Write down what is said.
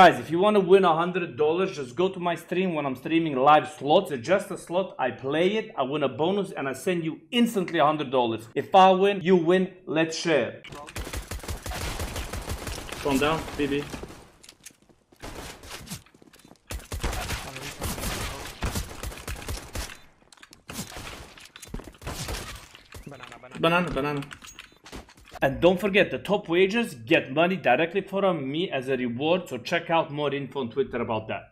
Guys, if you want to win $100, just go to my stream when I'm streaming live slots. Adjust the slot, I play it, I win a bonus, and I send you instantly $100. If I win, you win, let's share. Calm down, BB. Banana. And don't forget, the top wagers get money directly from me as a reward, so check out more info on Twitter about that.